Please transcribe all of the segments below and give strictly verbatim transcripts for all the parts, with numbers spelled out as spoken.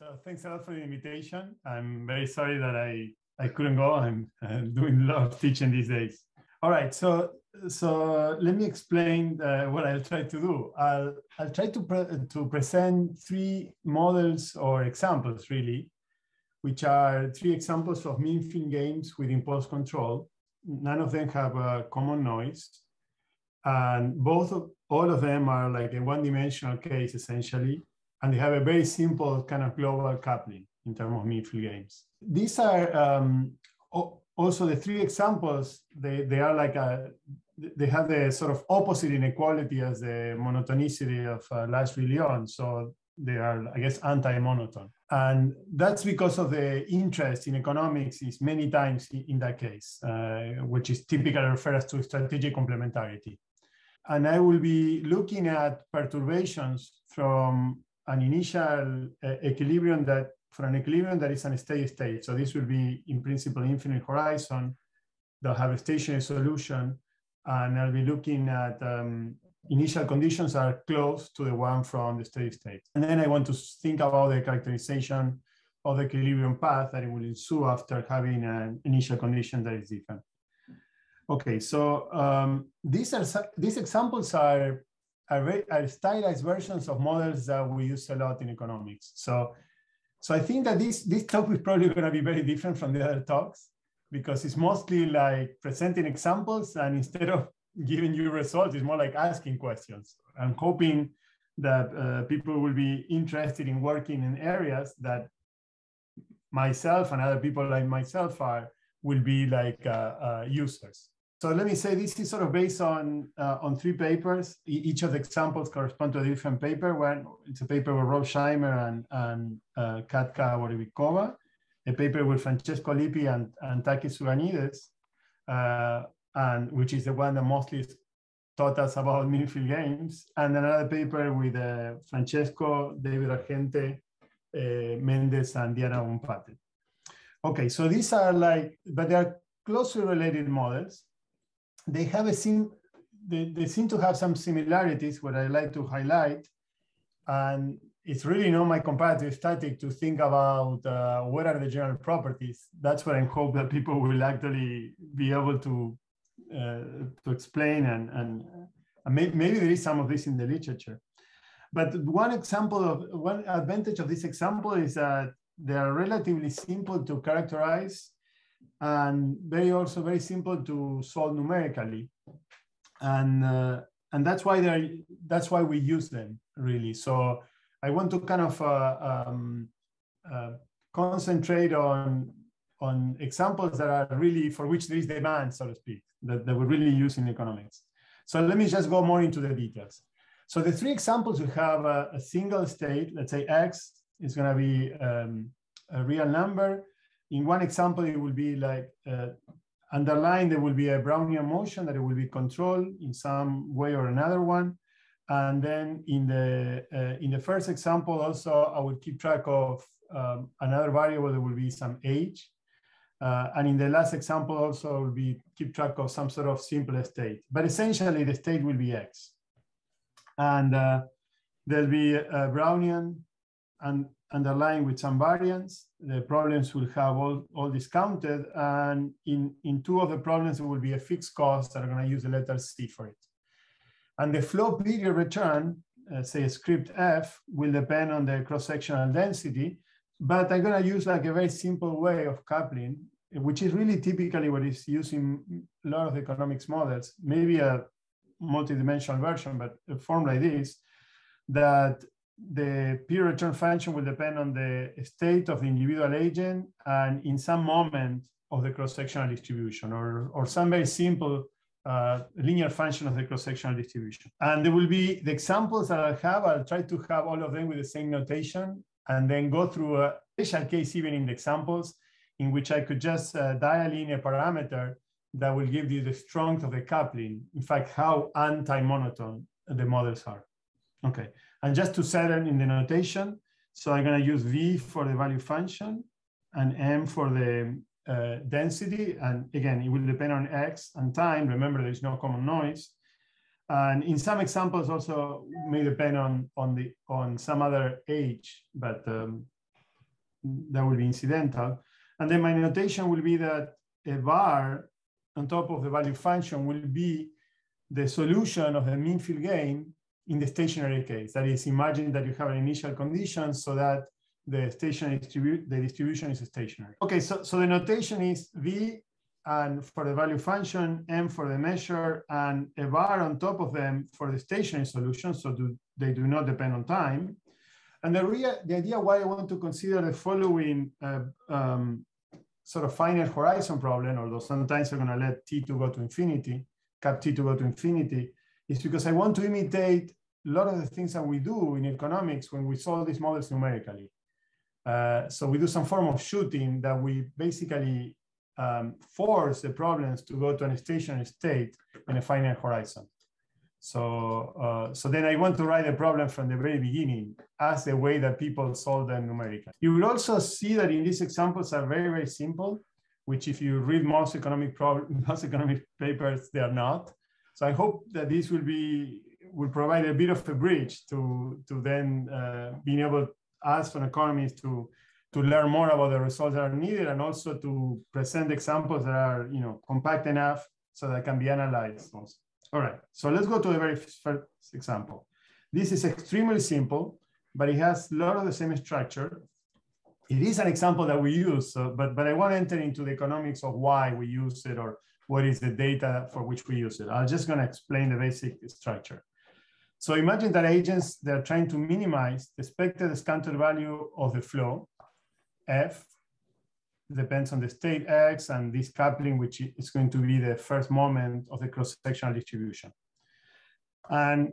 So thanks a lot for the invitation. I'm very sorry that I, I couldn't go. I'm, I'm doing a lot of teaching these days. All right, so so let me explain uh, what I'll try to do. I'll, I'll try to, pre to present three models or examples, really, which are three examples of mean field games with impulse control. None of them have a common noise. And both of, all of them are like a one-dimensional case, essentially. And they have a very simple kind of global coupling in terms of mean field games. These are um, also the three examples. They, they are like a, they have the sort of opposite inequality as the monotonicity of uh, Lasry-Lions. So they are, I guess, anti-monotone. And that's because of the interest in economics is many times in that case, uh, which is typically refers to strategic complementarity. And I will be looking at perturbations from an initial uh, equilibrium that, for an equilibrium that is an steady state. So this will be, in principle, infinite horizon. They'll have a stationary solution. And I'll be looking at um, initial conditions that are close to the one from the steady state. And then I want to think about the characterization of the equilibrium path that it will ensue after having an initial condition that is different. Okay, so um, these, are, these examples are are stylized versions of models that we use a lot in economics. So, so I think that this, this talk is probably going to be very different from the other talks, because it's mostly like presenting examples, and instead of giving you results, it's more like asking questions. I'm hoping that uh, people will be interested in working in areas that myself and other people like myself are, will be like uh, uh, users. So let me say this is sort of based on uh, on three papers. E each of the examples correspond to a different paper. One, it's a paper with Rob Shimer and, and uh, Katka Borovikova, a paper with Francesco Lippi and, and Taki, uh, and which is the one that mostly taught us about mean field games, and another paper with uh, Francesco, David Argente, uh, Mendes, and Diana Bonpate. Okay, so these are like, but they are closely related models. They have a sim, they, they seem to have some similarities, what I like to highlight. And it's really not my comparative static to think about uh, what are the general properties. That's what I hope that people will actually be able to, uh, to explain. And, and, and may, maybe there is some of this in the literature. But one example of, one advantage of this example is that they are relatively simple to characterize, and very also very simple to solve numerically, and uh, and that's why they're that's why we use them, really. So I want to kind of uh, um, uh, concentrate on on examples that are really for which there is demand, so to speak, that, that we really use in economics. So let me just go more into the details. So the three examples we have a, a single state. Let's say X is going to be um, a real number. In one example, it will be like uh, underlying, there will be a Brownian motion that it will be controlled in some way or another one. And then in the, uh, in the first example also, I will keep track of um, another variable that will be some age. Uh, and in the last example also, I will be keep track of some sort of simple state. But essentially, the state will be X. And uh, there'll be a Brownian and underlying with some variance. The problems will have all, all discounted. And in, in two of the problems, it will be a fixed cost that are going to use the letter C for it. And the flow period return, uh, say a script F, will depend on the cross-sectional density. But I'm going to use like a very simple way of coupling, which is really typically what is used in a lot of economics models, maybe a multidimensional version, but a form like this, that the period return function will depend on the state of the individual agent and in some moment of the cross-sectional distribution, or, or some very simple uh, linear function of the cross-sectional distribution. And there will be the examples that I have. I'll try to have all of them with the same notation and then go through a special case even in the examples in which I could just uh, dial in a parameter that will give you the strength of the coupling. In fact, how anti-monotone the models are. Okay, and just to settle in the notation, so I'm going to use V for the value function and M for the uh, density. And again, it will depend on X and time. Remember, there's no common noise. And in some examples also may depend on, on, the, on some other H, but um, that will be incidental. And then my notation will be that a bar on top of the value function will be the solution of the mean field gain in the stationary case. That is, imagine that you have an initial condition so that the stationary distribute, the distribution is stationary. Okay, so, so the notation is V and for the value function, M for the measure, and a bar on top of them for the stationary solution, so do, they do not depend on time. And the, real, the idea why I want to consider the following uh, um, sort of finite horizon problem, although sometimes I'm gonna let T to go to infinity, cap T to go to infinity, is because I want to imitate a lot of the things that we do in economics when we solve these models numerically. Uh, so we do some form of shooting that we basically um, force the problems to go to an stationary state in a finite horizon. So, uh, so then I want to write the problem from the very beginning as the way that people solve them numerically. You will also see that in these examples are very, very simple, which if you read most economic, problem, most economic papers, they are not. So I hope that this will be, will provide a bit of a bridge to, to then uh, being able us from economists to, to learn more about the results that are needed and also to present examples that are, you know, compact enough so that can be analyzed also. All right, so let's go to the very first example. This is extremely simple, but it has a lot of the same structure. It is an example that we use, so, but, but I want to enter into the economics of why we use it or what is the data for which we use it. I'm just going to explain the basic structure. So imagine that agents, they're trying to minimize the expected discounted value of the flow, F, depends on the state X and this coupling, which is going to be the first moment of the cross-sectional distribution. And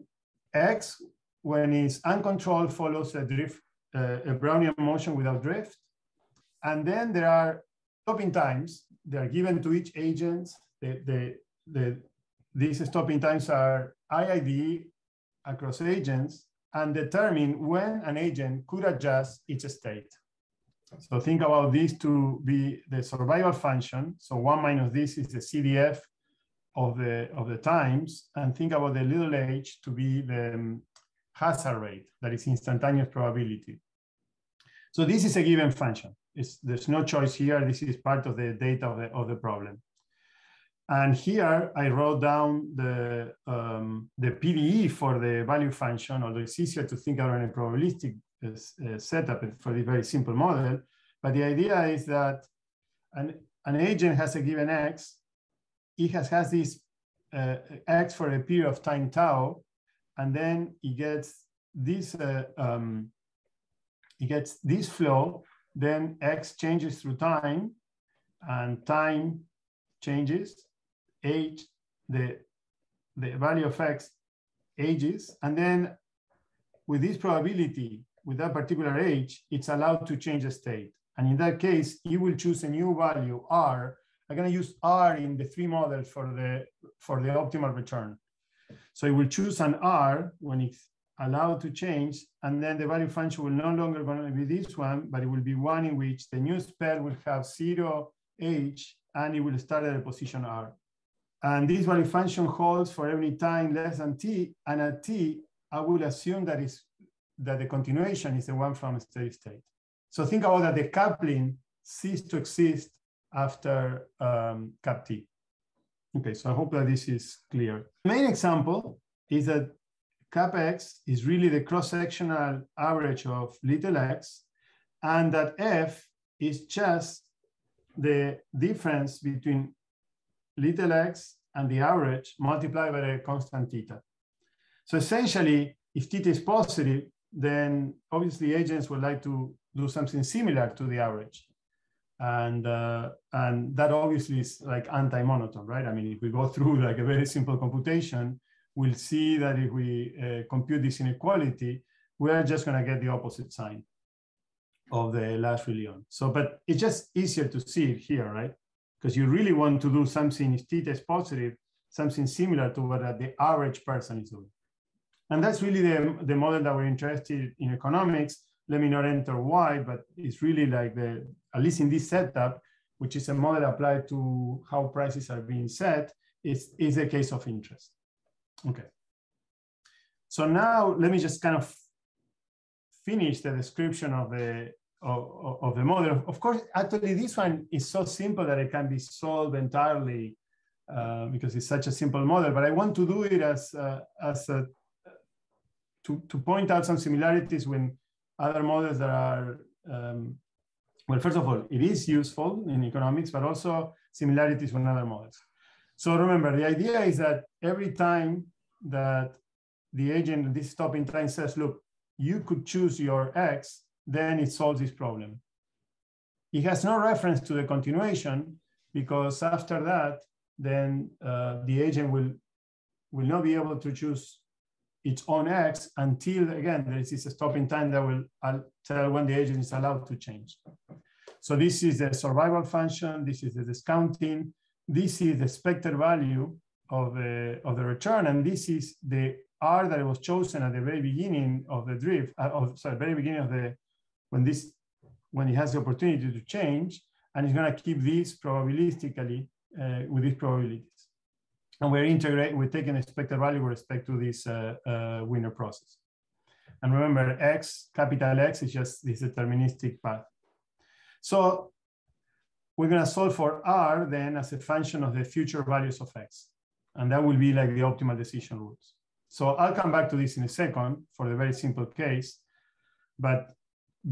X, when it's uncontrolled, follows a drift, uh, a Brownian motion without drift. And then there are stopping times. They are given to each agent. The, the, the, these stopping times are I I D across agents and determine when an agent could adjust its state. So think about this to be the survival function. So one minus this is the C D F of the, of the times. And think about the little h to be the um, hazard rate, that is instantaneous probability. So this is a given function. It's, there's no choice here. This is part of the data of the, of the problem. And here I wrote down the, um, the P D E for the value function, although it's easier to think about in a probabilistic Uh, setup for the very simple model, but the idea is that an, an agent has a given X, it has, has this uh, X for a period of time tau, and then it gets this, uh, um, it gets this flow, then X changes through time, and time changes, age, the, the value of X ages, and then with this probability, with that particular age, it's allowed to change the state. And in that case, you will choose a new value, R. I'm gonna use R in the three models for the, for the optimal return. So it will choose an R when it's allowed to change, and then the value function will no longer gonna be this one, but it will be one in which the new pair will have zero H, and it will start at a position R. And this value function holds for every time less than T, and at T, I will assume that it's that the continuation is the one from a steady state. So think about that the coupling ceased to exist after um, cap T. Okay, so I hope that this is clear. The main example is that cap X is really the cross-sectional average of little x, and that F is just the difference between little x and the average multiplied by a constant theta. So essentially, if theta is positive, then obviously agents would like to do something similar to the average. And, uh, and that obviously is like anti-monotone, right? I mean, if we go through like a very simple computation, we'll see that if we uh, compute this inequality, we are just gonna get the opposite sign of the Lasry-Lions. So, but it's just easier to see it here, right? Because you really want to do something, if theta is positive, something similar to what the average person is doing. And that's really the, the model that we're interested in economics. Let me not enter why, but it's really like the, at least in this setup, which is a model applied to how prices are being set, is, is a case of interest. Okay. So now let me just kind of finish the description of the, of, of the model. Of course, actually, this one is so simple that it can be solved entirely uh, because it's such a simple model. But I want to do it as uh, as a, to to point out some similarities with other models that are. Um, Well, first of all, it is useful in economics, but also similarities with other models. So remember, the idea is that every time that the agent, this stop in time says, look, you could choose your X, then it solves this problem. It has no reference to the continuation because after that, then uh, the agent will, will not be able to choose its own X until, again, there is this stop in time that will tell when the agent is allowed to change. So this is the survival function, this is the discounting, this is the expected value of the, of the return, and this is the R that was chosen at the very beginning of the drift, uh, of, sorry, very beginning of the, when this, when it has the opportunity to change, and it's gonna keep these probabilistically uh, with these probabilities. And we're integrating, we're taking expected value with respect to this uh, uh, winner process. And remember, X, capital X, is just this deterministic path. So we're going to solve for R then as a function of the future values of X. And that will be like the optimal decision rules. So I'll come back to this in a second for the very simple case. But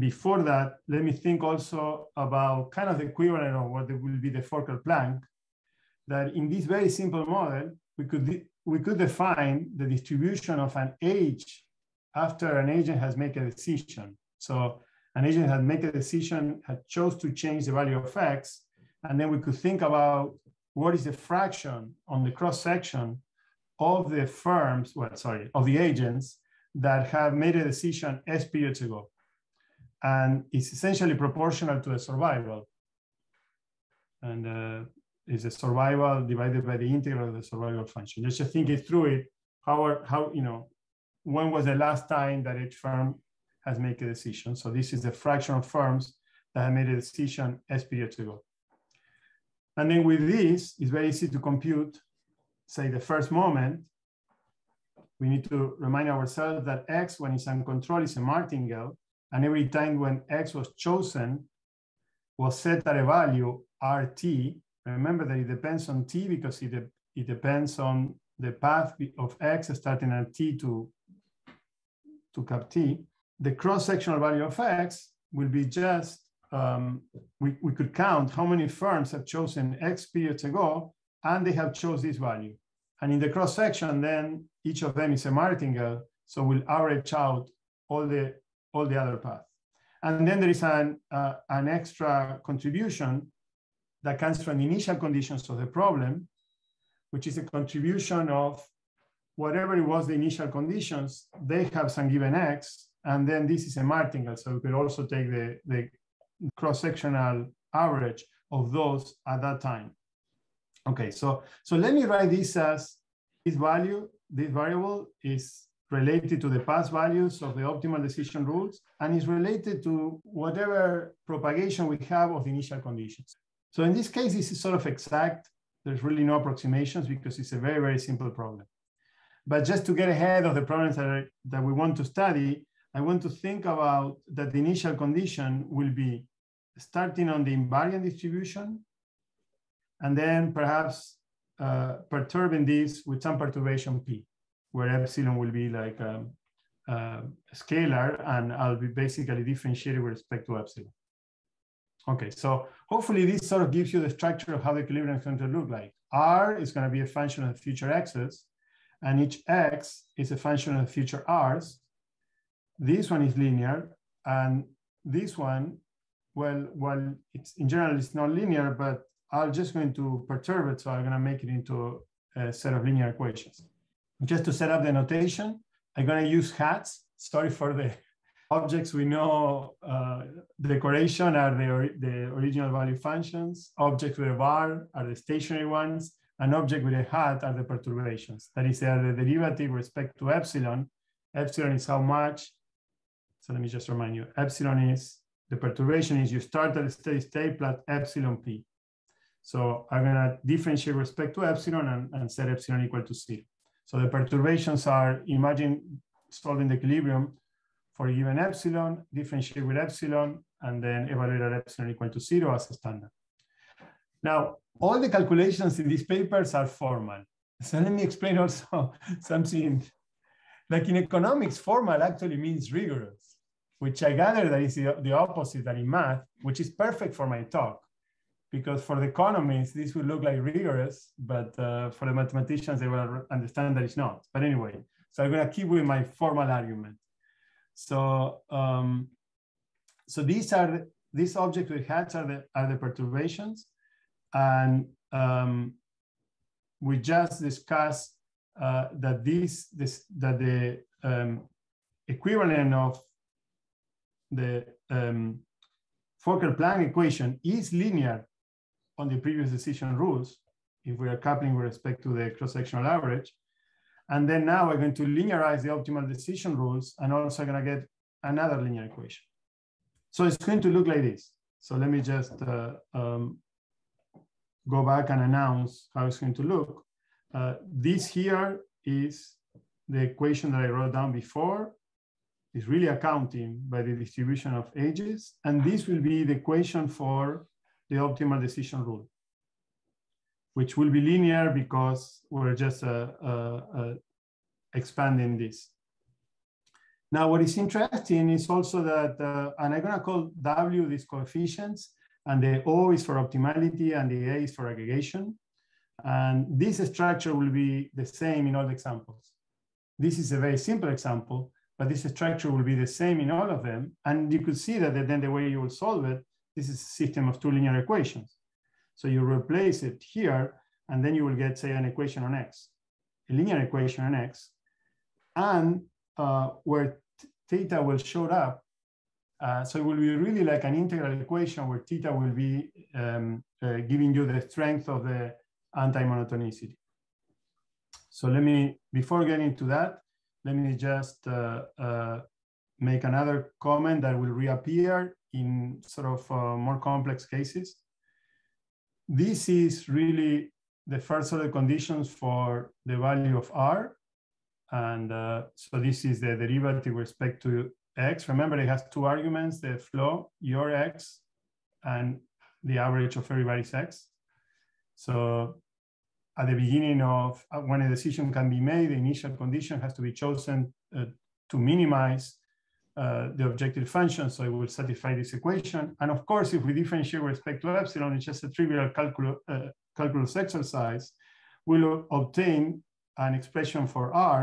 before that, let me think also about kind of the equivalent of what will be the Fokker-Planck. That in this very simple model, we could, we could define the distribution of an age after an agent has made a decision. So an agent had made a decision, had chose to change the value of X, and then we could think about what is the fraction on the cross-section of the firms, well, sorry, of the agents that have made a decision S periods ago. And it's essentially proportional to the survival. And uh, is the survival divided by the integral of the survival function. Let's just think it through it. How, are, how, you know, when was the last time that each firm has made a decision? So this is the fraction of firms that have made a decision S periods ago. And then with this, it's very easy to compute, say the first moment. We need to remind ourselves that X, when it's uncontrolled, is a martingale. And every time when X was chosen, was set at a value R T, remember that it depends on T because it, de it depends on the path of X starting at T to, to cap T. The cross-sectional value of X will be just, um, we, we could count how many firms have chosen X periods ago, and they have chose this value. And in the cross-section, then each of them is a martingale, so we'll average out all the, all the other paths. And then there is an, uh, an extra contribution that comes from the initial conditions of the problem, which is a contribution of whatever it was the initial conditions, they have some given X, and then this is a martingale. So we could also take the, the cross-sectional average of those at that time. Okay, so, so let me write this as this value, this variable is related to the past values of the optimal decision rules, and is related to whatever propagation we have of the initial conditions. So in this case, this is sort of exact. There's really no approximations because it's a very, very simple problem. But just to get ahead of the problems that, are, that we want to study, I want to think about that the initial condition will be starting on the invariant distribution, and then perhaps uh, perturbing this with some perturbation P, where epsilon will be like a, a scalar, and I'll be basically differentiated with respect to epsilon. Okay, so hopefully this sort of gives you the structure of how the equilibrium is going to look like. R is going to be a function of the future X's, and each X is a function of the future R's. This one is linear, and this one, well, well, it's in general it's not linear, but I'm just going to perturb it, so I'm going to make it into a set of linear equations. Just to set up the notation, I'm going to use hats. Sorry for the objects we know, uh, decoration are the, or, the original value functions, objects with a bar are the stationary ones, and object with a hat are the perturbations. That is, they are the derivative with respect to epsilon. Epsilon is how much, so let me just remind you, epsilon is, the perturbation is you start at a steady state plus epsilon p. So I'm going to differentiate with respect to epsilon and, and set epsilon equal to zero. So the perturbations are, imagine solving the equilibrium for a given epsilon, differentiate with epsilon, and then evaluate at epsilon equal to zero as a standard. Now, all the calculations in these papers are formal. So let me explain also something. Like in economics, formal actually means rigorous, which I gather that is the opposite than in math, which is perfect for my talk. Because for the economists, this will look like rigorous, but uh, for the mathematicians, they will understand that it's not. But anyway, so I'm gonna keep with my formal argument. So, um, so these are, these objects with hats are the, are the perturbations. And um, we just discussed uh, that these, this, that the um, equivalent of the um, Fokker-Planck equation is linear on the previous decision rules, if we are coupling with respect to the cross-sectional average. And then now we're going to linearize the optimal decision rules and also gonna get another linear equation. So it's going to look like this. So let me just uh, um, go back and announce how it's going to look. Uh, this here is the equation that I wrote down before. It's really accounting by the distribution of ages. And this will be the equation for the optimal decision rule, which will be linear because we're just uh, uh, uh, expanding this. Now, what is interesting is also that, uh, and I'm gonna call W these coefficients, and the O is for optimality, and the A is for aggregation. And this structure will be the same in all the examples. This is a very simple example, but this structure will be the same in all of them. And you could see that then the way you will solve it, this is a system of two linear equations. So you replace it here, and then you will get, say, an equation on X, a linear equation on X, and uh, where theta will show up. Uh, so it will be really like an integral equation where theta will be um, uh, giving you the strength of the anti-monotonicity. So let me, before getting to that, let me just uh, uh, make another comment that will reappear in sort of uh, more complex cases. This is really the first order conditions for the value of R. And uh, so this is the derivative with respect to X. Remember, it has two arguments, the flow, your X, and the average of everybody's X. So at the beginning of uh, when a decision can be made, the initial condition has to be chosen uh, to minimize Uh, the objective function, so it will satisfy this equation. And of course, if we differentiate with respect to epsilon, it's just a trivial calcul uh, calculus exercise, we'll obtain an expression for R.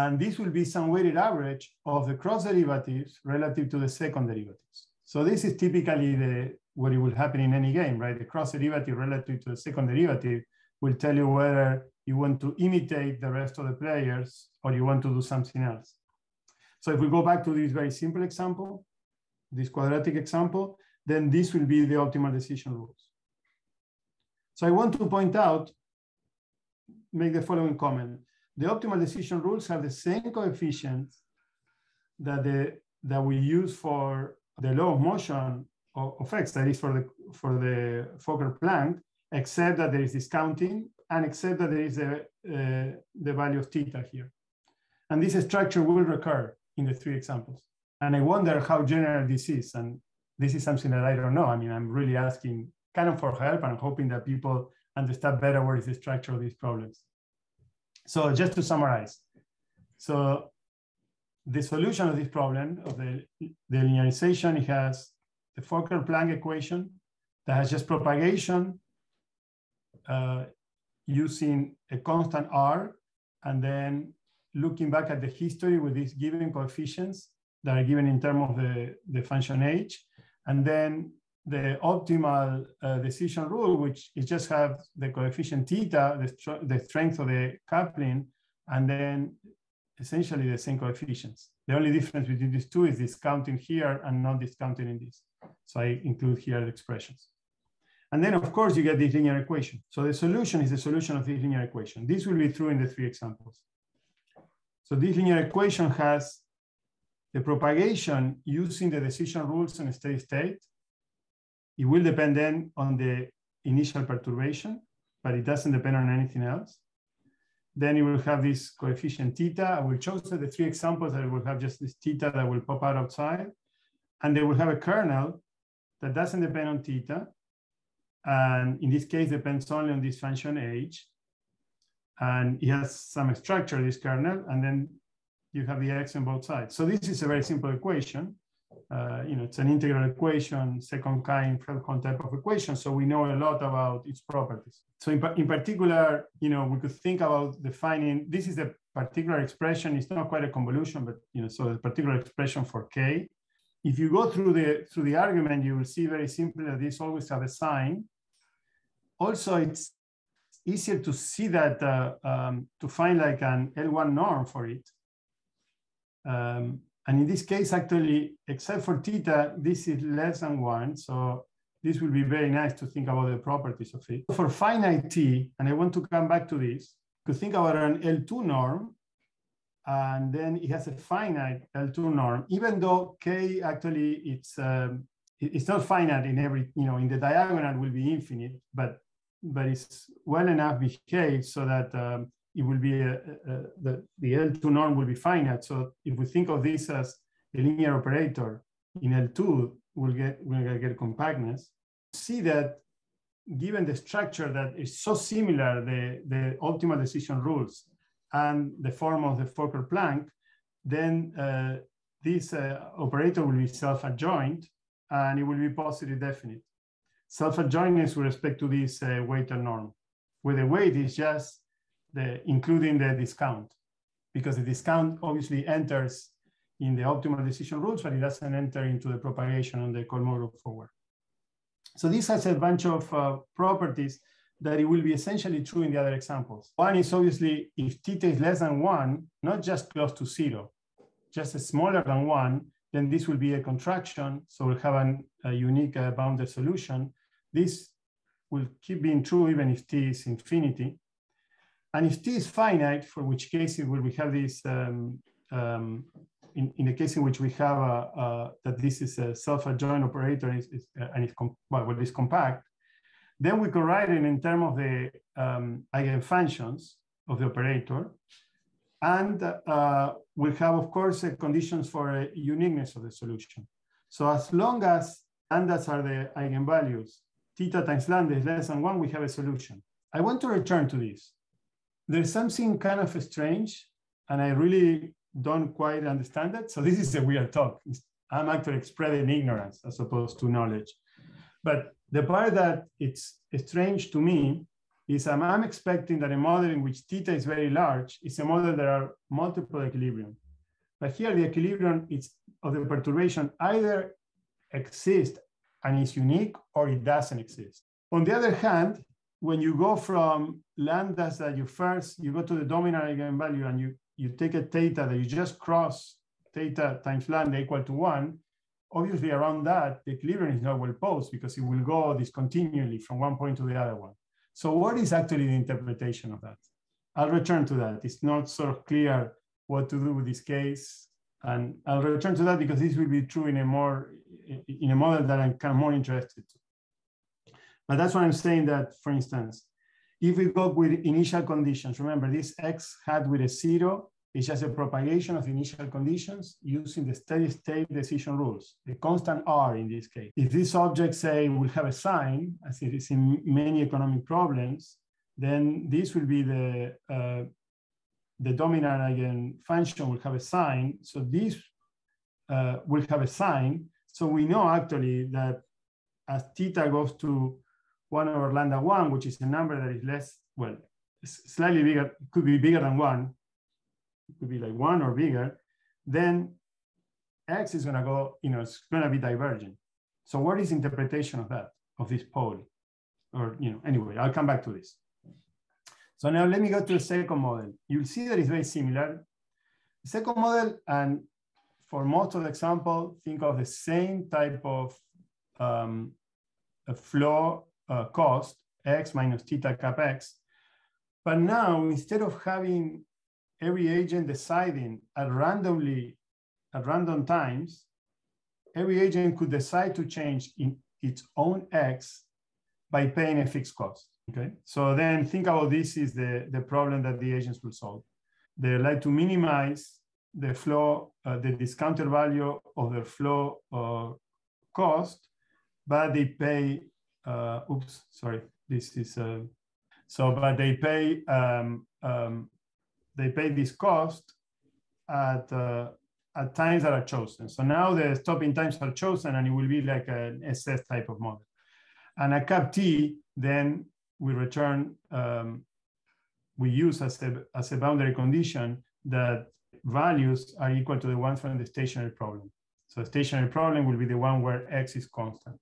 And this will be some weighted average of the cross derivatives relative to the second derivatives. So this is typically the, what it will happen in any game, right? The cross derivative relative to the second derivative will tell you whether you want to imitate the rest of the players or you want to do something else. So if we go back to this very simple example, this quadratic example, then this will be the optimal decision rules. So I want to point out, make the following comment. The optimal decision rules have the same coefficients that, the, that we use for the law of motion of, of X, that is for the, for the Fokker-Planck, except that there is discounting and except that there is a, uh, the value of theta here. And this structure will recur in the three examples. And I wonder how general this is. And this is something that I don't know. I mean, I'm really asking kind of for help and hoping that people understand better what is the structure of these problems. So just to summarize. So the solution of this problem of the, the linearization, it has the Fokker-Planck equation that has just propagation uh, using a constant R, and then looking back at the history with these given coefficients that are given in terms of the, the function h, and then the optimal uh, decision rule, which is just have the coefficient theta, the, the strength of the coupling, and then essentially the same coefficients. The only difference between these two is discounting here and not discounting in this. So I include here the expressions. And then of course you get this linear equation. So the solution is the solution of this linear equation. This will be true in the three examples. So this linear equation has the propagation using the decision rules in a steady state. It will depend then on the initial perturbation, but it doesn't depend on anything else. Then you will have this coefficient theta. I will choose the three examples that will have just this theta that will pop out outside. and they will have a kernel that doesn't depend on theta, and in this case depends only on this function h, and it has some structure, this kernel, and then you have the x on both sides. So this is a very simple equation. Uh, you know, it's an integral equation, second kind, third kind type of equation. So we know a lot about its properties. So in, in particular, you know, we could think about defining, this is a particular expression. It's not quite a convolution, but, you know, so the particular expression for K. If you go through the, through the argument, you will see very simply that this always have a sign. Also, it's easier to see that, uh, um, to find like an L one norm for it. Um, and in this case, actually, except for theta, this is less than one. So this will be very nice to think about the properties of it. For finite T, and I want to come back to this, to think about an L two norm, and then it has a finite L two norm, even though K actually, it's um, it's not finite in every, you know, in the diagonal will be infinite, but, but it's well enough behaved so that um, it will be, a, a, the, the L two norm will be finite. So if we think of this as a linear operator in L two, we'll get, we'll get compactness. See that given the structure that is so similar, the, the optimal decision rules and the form of the Fokker-Planck, then uh, this uh, operator will be self-adjoint and it will be positive definite. Self-adjoint is with respect to this uh, weighted norm, where the weight is just The, including the discount, because the discount obviously enters in the optimal decision rules, but it doesn't enter into the propagation on the Kolmogorov forward. So this has a bunch of uh, properties that it will be essentially true in the other examples. One is obviously if theta is less than one, not just close to zero, just smaller than one, then this will be a contraction. So we'll have an, a unique uh, bounded solution. This will keep being true even if t is infinity. And if t is finite, for which case it will we have this, um, um, in, in the case in which we have a, a, that this is a self-adjoint operator and, it's, it's, uh, and it's, com well, well, it's compact, then we could write it in terms of the um, eigenfunctions of the operator. And uh, we have, of course, uh, conditions for uh, uniqueness of the solution. So as long as lambdas are the eigenvalues, theta times lambda is less than one, we have a solution. I want to return to this. There's something kind of strange, and I really don't quite understand it. So this is a weird talk. I'm actually spreading ignorance as opposed to knowledge. But the part that it's strange to me is I'm, I'm expecting that a model in which theta is very large is a model that are multiple equilibrium. But here the equilibrium is, of the perturbation either exists and is unique or it doesn't exist. On the other hand, when you go from lambdas that you first, you go to the dominant eigenvalue and you, you take a theta that you just cross theta times lambda equal to one, obviously around that, the equilibrium is not well posed because it will go discontinually from one point to the other one. So what is actually the interpretation of that? I'll return to that. It's not sort of clear what to do with this case. And I'll return to that because this will be true in a more, in a model that I'm kind of more interested to. But that's what I'm saying that, for instance, if we go with initial conditions, remember this x hat with a zero is just a propagation of initial conditions using the steady state decision rules, the constant R in this case. If this object, say, will have a sign, as it is in many economic problems, then this will be the, uh, the dominant eigenfunction will have a sign. So this uh, will have a sign. So we know actually that as theta goes to one over lambda one, which is a number that is less, well, slightly bigger, could be bigger than one, it could be like one or bigger, then x is gonna go, you know, it's gonna be divergent. So what is interpretation of that, of this pole? Or, you know, anyway, I'll come back to this. So now let me go to the second model. You'll see that it's very similar. The second model, and for most of the example, think of the same type of um, a flow Uh, cost, x minus theta cap x. But now, instead of having every agent deciding at randomly, at random times, every agent could decide to change in its own x by paying a fixed cost, okay? So then think about this is the, the problem that the agents will solve. They like to minimize the flow, uh, the discounted value of the flow uh, cost, but they pay, uh, oops, sorry, this is, uh, so, but they pay, um, um, they pay this cost at, uh, at times that are chosen. So now the stopping times are chosen and it will be like an S S type of model. And at cap T, then we return, um, we use as a, as a boundary condition that values are equal to the ones from the stationary problem. So the stationary problem will be the one where X is constant.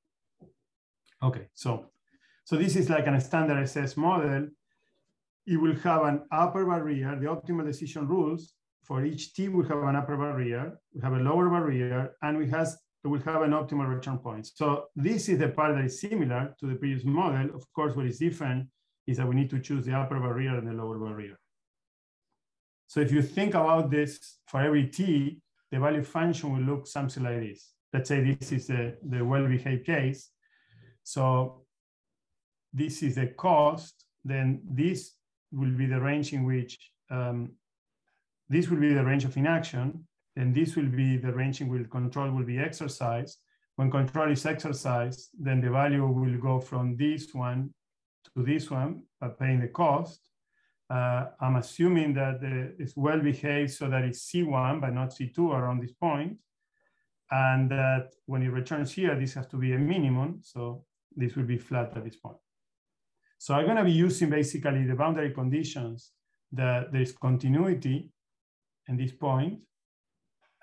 Okay, so, so this is like a standard S S model. It will have an upper barrier, the optimal decision rules. For each T, we have an upper barrier, we have a lower barrier, and we has, we have an optimal return point. So this is the part that is similar to the previous model. Of course, what is different is that we need to choose the upper barrier and the lower barrier. So if you think about this for every T, the value function will look something like this. Let's say this is the, the well-behaved case. So this is the cost, then this will be the range in which um, this will be the range of inaction, then this will be the range in which control will be exercised. When control is exercised, then the value will go from this one to this one, but paying the cost. Uh, I'm assuming that the, it's well behaved so that it's C one, but not C two around this point. And that when it returns here, this has to be a minimum. So this will be flat at this point. So I'm gonna be using basically the boundary conditions that there's continuity in this point,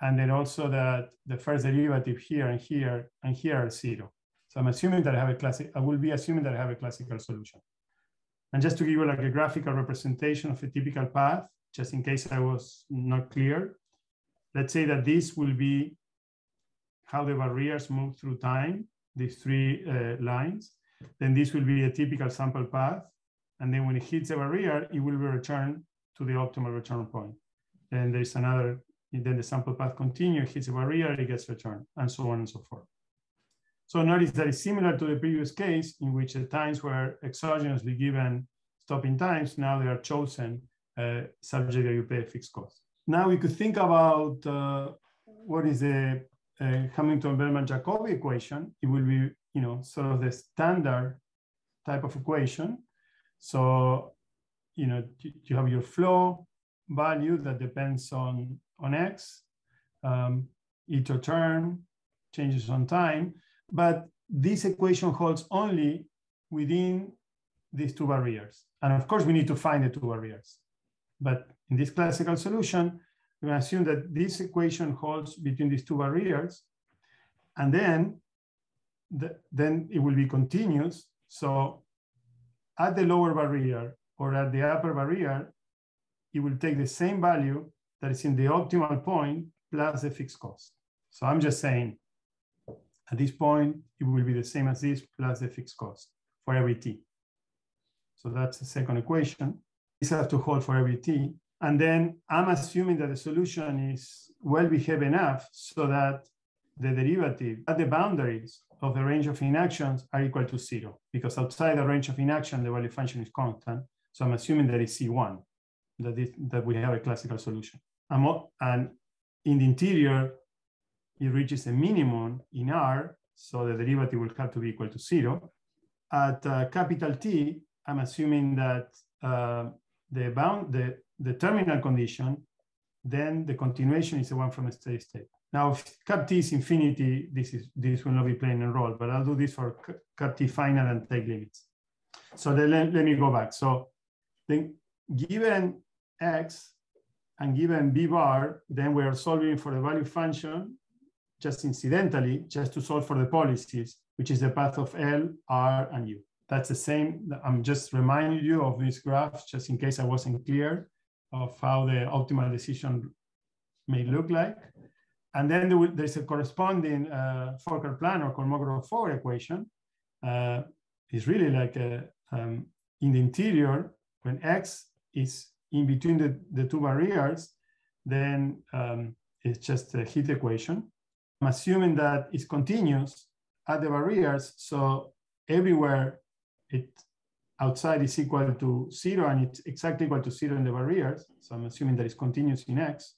and then also that the first derivative here and here and here are zero. So I'm assuming that I have a classic, I will be assuming that I have a classical solution. And just to give you like a graphical representation of a typical path, just in case I was not clear, let's say that this will be how the barriers move through time, these three uh, lines. Then this will be a typical sample path. And then when it hits a barrier, it will be returned to the optimal return point. Then there's another, then the sample path continues, hits a barrier, it gets returned, and so on and so forth. So notice that it's similar to the previous case in which the times were exogenously given stopping times, now they are chosen uh, subject that you pay a fixed cost. Now we could think about uh, what is the uh, Hamilton-Bellman-Jacobi equation. It will be, you know, sort of the standard type of equation. So, you know, you have your flow value that depends on, on X, um, each term changes on time. But this equation holds only within these two barriers. And of course, we need to find the two barriers. But in this classical solution, we assume that this equation holds between these two barriers. And then, the, then it will be continuous. So at the lower barrier or at the upper barrier, it will take the same value that is in the optimal point plus the fixed cost. So I'm just saying, at this point, it will be the same as this plus the fixed cost for every T. So that's the second equation. This has to hold for every T. And then I'm assuming that the solution is well-behaved enough so that the derivative at the boundaries of the range of inactions are equal to zero, because outside the range of inaction, the value function is constant. So I'm assuming that it's C one, that, it, that we have a classical solution. And in the interior, it reaches a minimum in R, so the derivative will have to be equal to zero. At uh, capital T, I'm assuming that uh, the, bound, the, the terminal condition, then the continuation is the one from a steady state. Now, if cap T is infinity, this, is, this will not be playing a role, but I'll do this for cap T final and take limits. So then let, let me go back. So then given X and given B bar, then we are solving for the value function just incidentally, just to solve for the policies, which is the path of L, R, and U. That's the same. I'm just reminding you of this graph, just in case I wasn't clear of how the optimal decision may look like. And then there will, there's a corresponding uh, Fokker-Plan or Kolmogorov-Fokker equation. Uh, it's really like a, um, in the interior, when X is in between the, the two barriers, then um, it's just a heat equation. I'm assuming that it's continuous at the barriers, so everywhere it outside is equal to zero, and it's exactly equal to zero in the barriers. So I'm assuming that it's continuous in X.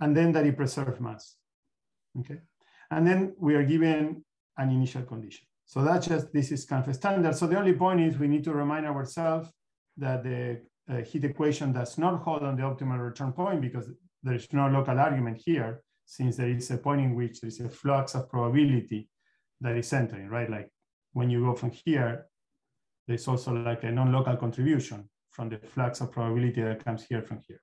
and then that it preserves mass, okay? And then we are given an initial condition. So that's just, this is kind of a standard. So the only point is we need to remind ourselves that the uh, heat equation does not hold on the optimal return point because there's no local argument here, since there is a point in which there's a flux of probability that is centering, right? Like when you go from here, there's also like a non-local contribution from the flux of probability that comes here from here.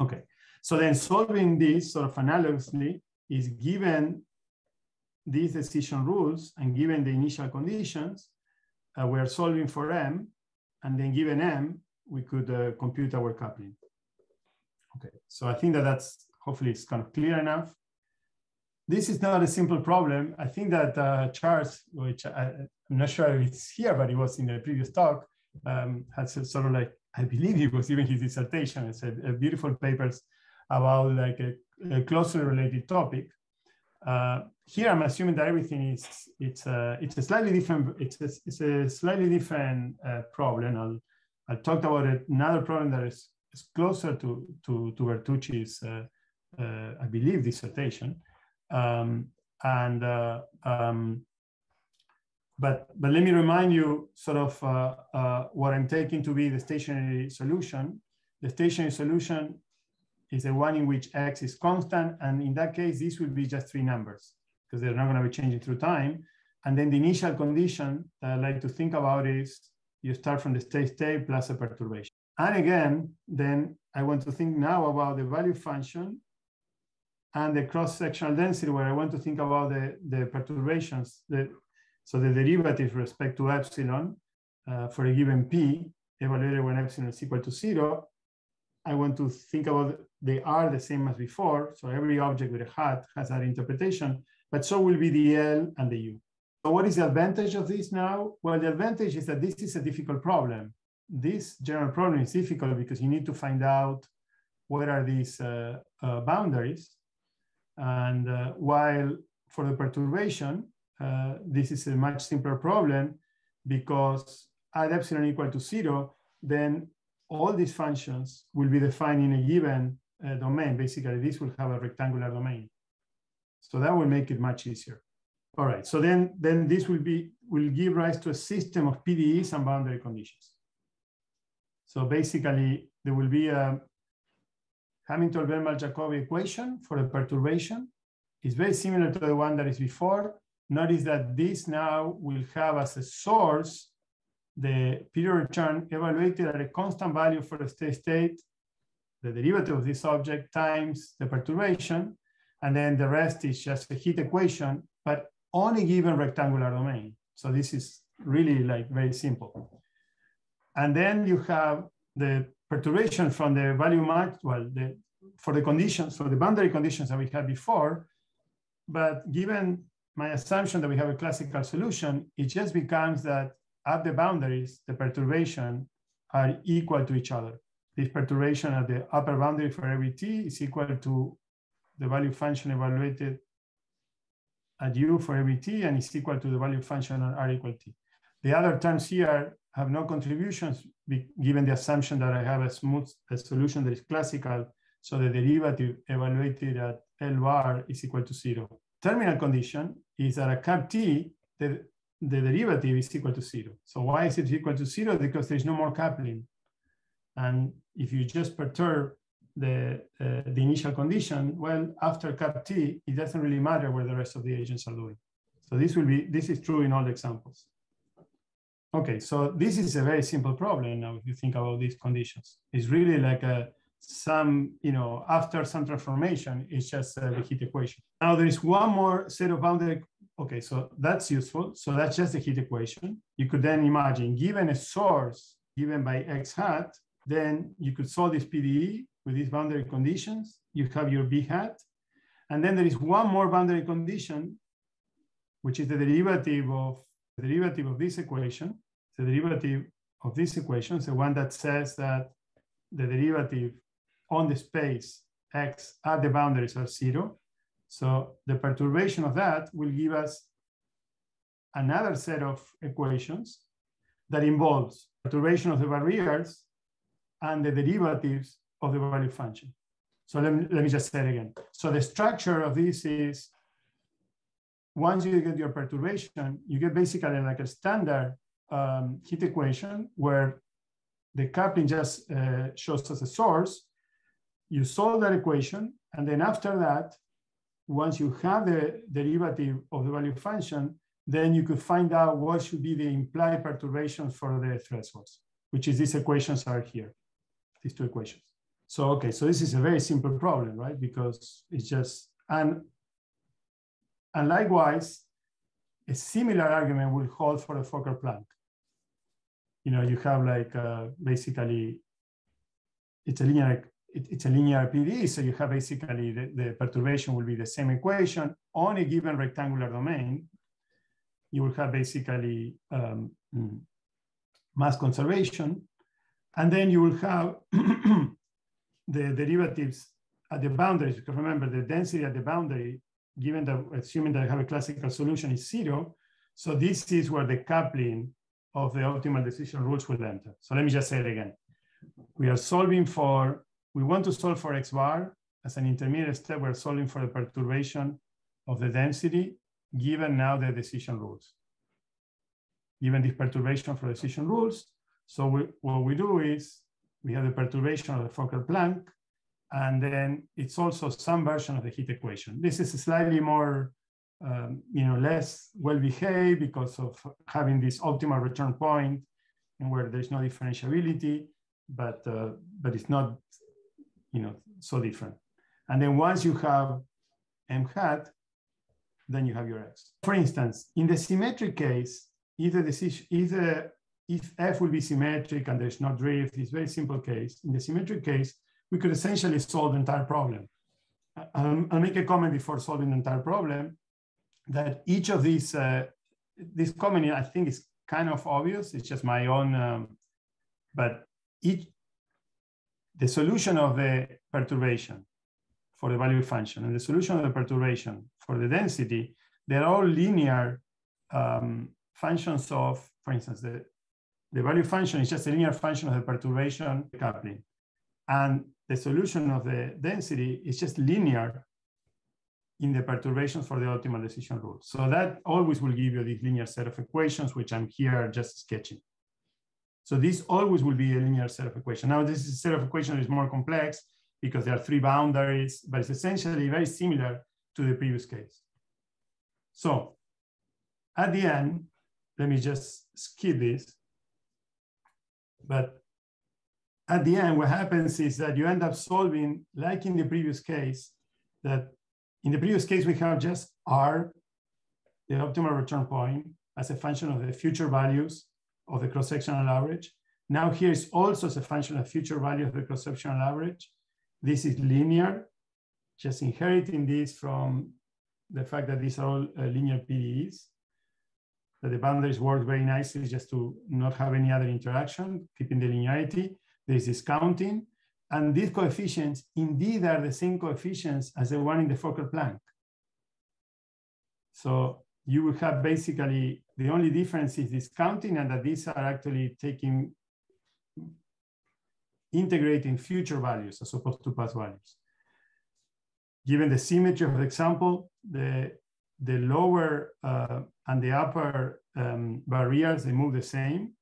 Okay, so then solving this sort of analogously is given these decision rules and given the initial conditions, uh, we're solving for M, and then given M, we could uh, compute our coupling. Okay, so I think that that's, hopefully it's kind of clear enough. This is not a simple problem. I think that uh, Charles, which I, I'm not sure if it's here, but it was in the previous talk, um, had sort of like, I believe it was even his dissertation, it's a, a beautiful papers about like a, a closely related topic. Uh, here I'm assuming that everything is, it's a, it's a slightly different, it's a, it's a slightly different uh, problem. I'll, I talked about another problem that is, is closer to, to, to Bertucci's, uh, uh, I believe, dissertation. Um, and, uh, um, but, but let me remind you sort of uh, uh, what I'm taking to be the stationary solution. The stationary solution is the one in which X is constant. And in that case, this will be just three numbers because they're not going to be changing through time. And then the initial condition that I like to think about is you start from the state state plus a perturbation. And again, then I want to think now about the value function and the cross-sectional density, where I want to think about the, the perturbations, the, so the derivative with respect to epsilon uh, for a given p, evaluated when epsilon is equal to zero. I want to think about they are the same as before. So every object with a hat has that interpretation, but so will be the L and the U. So what is the advantage of this now? Well, the advantage is that this is a difficult problem. This general problem is difficult because you need to find out what are these uh, uh, boundaries. And uh, while for the perturbation, uh, this is a much simpler problem because at epsilon equal to zero, then all these functions will be defined in a given uh, domain. Basically, this will have a rectangular domain. So that will make it much easier. All right, so then, then this will, be, will give rise to a system of P D Es and boundary conditions. So basically, there will be a Hamilton-Bellman-Jacobi equation for a perturbation. It's very similar to the one that is before. Notice that this now will have as a source the period return evaluated at a constant value for the state state, the derivative of this object times the perturbation, and then the rest is just a heat equation, but on a given rectangular domain. So this is really like very simple. And then you have the perturbation from the value max, well, the, for the conditions, for the boundary conditions that we had before, but given my assumption that we have a classical solution, it just becomes that at the boundaries, the perturbation are equal to each other. This perturbation at the upper boundary for every t is equal to the value function evaluated at u for every t, and is equal to the value function on r equal t. The other terms here have no contributions, given the assumption that I have a smooth a solution that is classical, so the derivative evaluated at L bar is equal to zero. Terminal condition is that at cap t, the the derivative is equal to zero. So why is it equal to zero? Because there's no more coupling. And if you just perturb the, uh, the initial condition, well, after cap t, it doesn't really matter where the rest of the agents are doing. So this will be, this is true in all examples. Okay, so this is a very simple problem now if you think about these conditions. It's really like a some, you know, after some transformation, it's just uh, the heat equation. Now there is one more set of boundary. Okay, so that's useful. So that's just the heat equation. You could then imagine, given a source given by X hat, then you could solve this P D E with these boundary conditions. You have your B hat. And then there is one more boundary condition, which is the derivative of the derivative of this equation. The derivative of this equation is the one that says that the derivative on the space X at the boundaries are zero. So the perturbation of that will give us another set of equations that involves perturbation of the barriers and the derivatives of the value function. So let me, let me just say it again. So the structure of this is, once you get your perturbation, you get basically like a standard um, heat equation where the coupling just uh, shows as a source. You solve that equation, and then after that, once you have the derivative of the value function, then you could find out what should be the implied perturbations for the thresholds, which is these equations are here, these two equations. So, okay, so this is a very simple problem, right? Because it's just, and, and likewise, a similar argument will hold for the Fokker-Planck. You know, you have like, uh, basically, it's a linear, it, it's a linear P D E, so you have basically the, the perturbation will be the same equation on a given rectangular domain. You will have basically um, mass conservation, and then you will have the derivatives at the boundaries, because remember the density at the boundary, given that, assuming that I have a classical solution, is zero. So this is where the coupling of the optimal decision rules will enter. So let me just say it again. We are solving for, we want to solve for X bar. As an intermediate step, we're solving for the perturbation of the density given now the decision rules. Given this perturbation for decision rules, so we, what we do is, we have the perturbation of the Fokker-Planck, and then it's also some version of the heat equation. This is slightly more, um, you know, less well-behaved because of having this optimal return point and where there's no differentiability, but, uh, but it's not, you know, so different. And then once you have M hat, then you have your X. For instance, in the symmetric case, either decision, either if F will be symmetric and there's no drift, it's a very simple case. In the symmetric case, we could essentially solve the entire problem. I'll, I'll make a comment before solving the entire problem that each of these, uh, this comment I think is kind of obvious. It's just my own, um, but each, the solution of the perturbation for the value function and the solution of the perturbation for the density, they're all linear um, functions of, for instance, the, the value function is just a linear function of the perturbation coupling. And the solution of the density is just linear in the perturbation for the optimal decision rule. So that always will give you this linear set of equations, which I'm here just sketching. So this always will be a linear set of equations. Now this set of equations is more complex because there are three boundaries, but it's essentially very similar to the previous case. So at the end, let me just skip this. But at the end, what happens is that you end up solving, like in the previous case, that in the previous case, we have just R, the optimal return point, as a function of the future values of the cross-sectional average. Now here is also as a function of future value of the cross-sectional average. This is linear, just inheriting this from the fact that these are all uh, linear P D Es, that the boundaries work very nicely just to not have any other interaction, keeping the linearity. There is discounting, and these coefficients indeed are the same coefficients as the one in the Fokker-Planck. So you will have basically, the only difference is discounting and that these are actually taking, integrating future values as opposed to past values. Given the symmetry of the example, the, the lower uh, and the upper um, barriers, they move the same.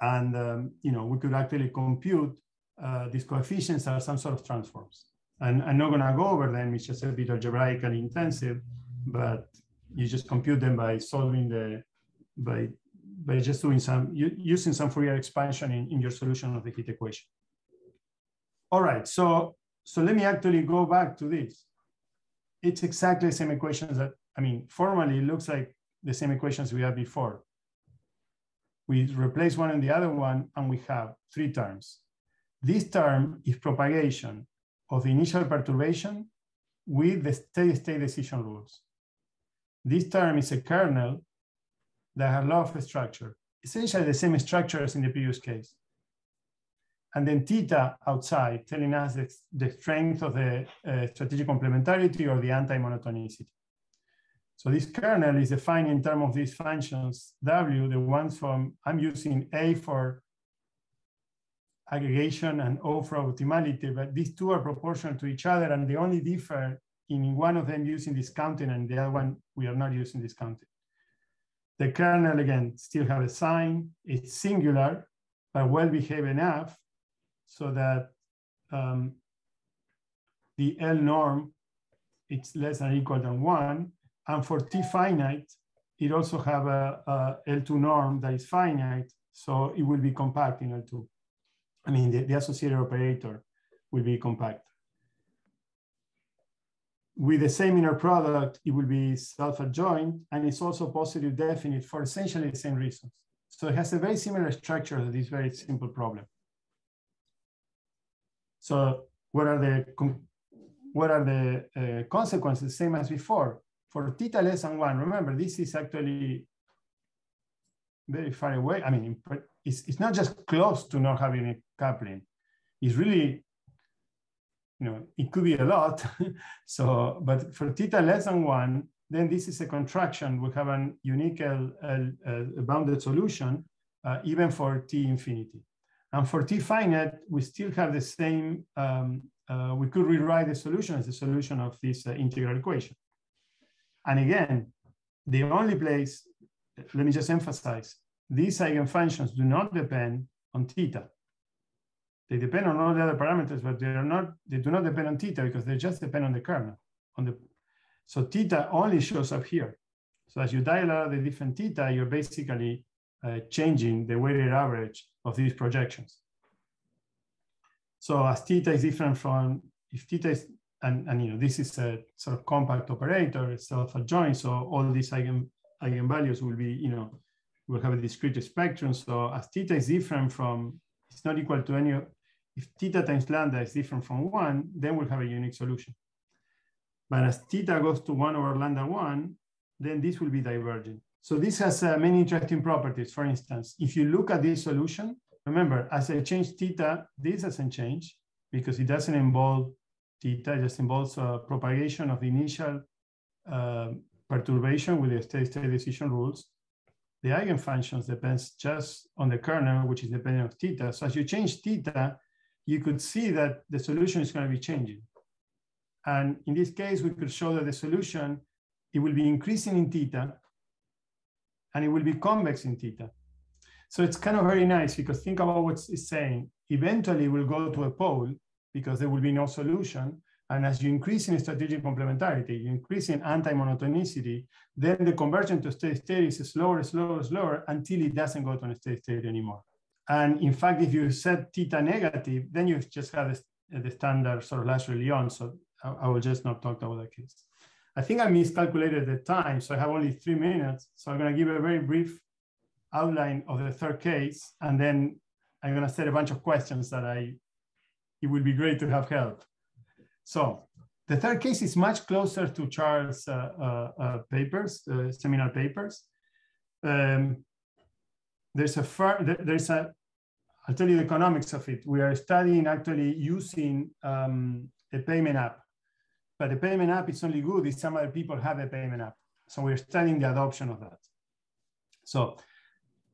And, um, you know, we could actually compute uh, these coefficients as some sort of transforms. And I'm not going to go over them. It's just a bit algebraically intensive, but you just compute them by solving the, by, by just doing some, using some Fourier expansion in, in your solution of the heat equation. All right. So, so let me actually go back to this. It's exactly the same equations that, I mean, formally, it looks like the same equations we had before. We replace one and the other one, and we have three terms. This term is propagation of the initial perturbation with the steady state decision rules. This term is a kernel that has a lot of structure, essentially the same structure as in the previous case. And then theta outside, telling us the, the strength of the uh, strategic complementarity or the anti-monotonicity. So this kernel is defined in terms of these functions W, the ones from, I'm using A for aggregation and overall optimality, but these two are proportional to each other, and they only differ in one of them using discounting, and the other one we are not using discounting. The kernel, again, still have a sign. It's singular, but well-behaved enough so that um, the L norm, it's less than or equal than one. And for T finite, it also have a, a L two norm that is finite, so it will be compact in L two. I mean, the, the associated operator will be compact. With the same inner product, it will be self-adjoint, and it's also positive definite for essentially the same reasons. So it has a very similar structure to this very simple problem. So what are the, what are the uh, consequences? Same as before. For theta less than one, remember, this is actually very far away. I mean, it's, it's not just close to not having a coupling. It's really, you know, it could be a lot. So, but for theta less than one, then this is a contraction. We have an unique L, L, L bounded solution, uh, even for T infinity. And for T finite, we still have the same, um, uh, we could rewrite the solution as the solution of this uh, integral equation. And again, the only place, let me just emphasize, these eigenfunctions do not depend on theta. They depend on all the other parameters, but they are not, they do not depend on theta because they just depend on the kernel. On the, so theta only shows up here. So as you dial out the different theta, you're basically uh, changing the weighted average of these projections. So as theta is different from, if theta is, and, and you know, this is a sort of compact operator, self-adjoint, so all these eigen, eigenvalues will be, you know, will have a discrete spectrum. So as theta is different from, it's not equal to any, if theta times lambda is different from one, then we'll have a unique solution. But as theta goes to one over lambda one, then this will be divergent. So this has uh, many interesting properties. For instance, if you look at this solution, remember, as I change theta, this doesn't change because it doesn't involve theta, it just involves uh, propagation of the initial uh, perturbation with the steady-state decision rules. The eigenfunctions depends just on the kernel, which is dependent on theta. So as you change theta, you could see that the solution is going to be changing. And in this case, we could show that the solution, it will be increasing in theta, and it will be convex in theta. So it's kind of very nice, because think about what it's saying. Eventually, we'll go to a pole, because there will be no solution. And as you increase in strategic complementarity, you increase in anti-monotonicity, then the conversion to steady state is slower, slower, slower, until it doesn't go to a steady state anymore. And in fact, if you set theta negative, then you just have a, the standard sort of Lasry-Lions. So I, I will just not talk about that case. I think I miscalculated the time, so I have only three minutes. So I'm going to give a very brief outline of the third case, and then I'm going to set a bunch of questions that I, it would be great to have help. So the third case is much closer to Charles' uh, uh, uh, papers, uh, seminar papers. Um, there's a firm, there's a, I'll tell you the economics of it. We are studying actually using um, a payment app, but the payment app is only good if some other people have a payment app. So we're studying the adoption of that. So,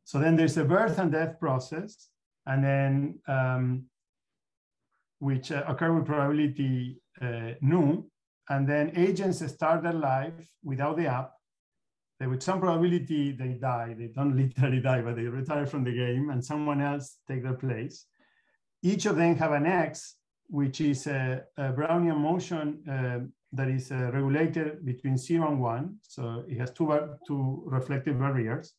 so then there's a birth and death process, and then, um, which uh, occur with probability uh, nu, and then agents start their life without the app. They, with some probability, they die. They don't literally die, but they retire from the game, and someone else take their place. Each of them have an X, which is a, a Brownian motion uh, that is uh, regulated between zero and one. So it has two, two reflective barriers.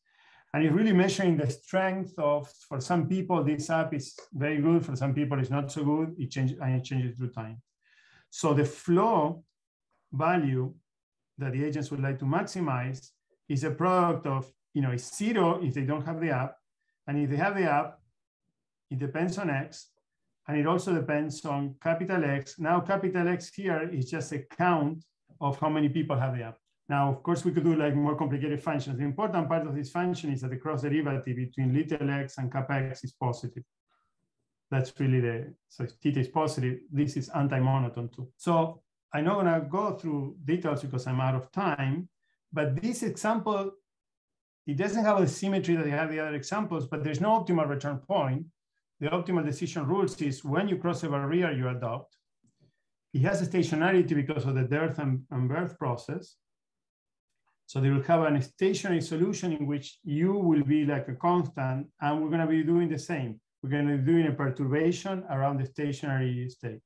And it's really measuring the strength of, for some people, this app is very good. For some people, it's not so good. It changes, and it changes through time. So the flow value that the agents would like to maximize is a product of, you know, it's zero if they don't have the app. And if they have the app, it depends on X. And it also depends on capital X. Now, capital X here is just a count of how many people have the app. Now, of course, we could do like more complicated functions. The important part of this function is that the cross derivative between little x and kappa x is positive. That's really the, so if theta is positive, this is anti-monotone too. So I'm not gonna go through details because I'm out of time, but this example, it doesn't have the symmetry that they have the other examples, but there's no optimal return point. the optimal decision rules is when you cross a barrier, you adopt. It has a stationarity because of the dearth and, and birth process. So they will have a stationary solution in which you will be like a constant, and we're going to be doing the same. We're going to be doing a perturbation around the stationary state.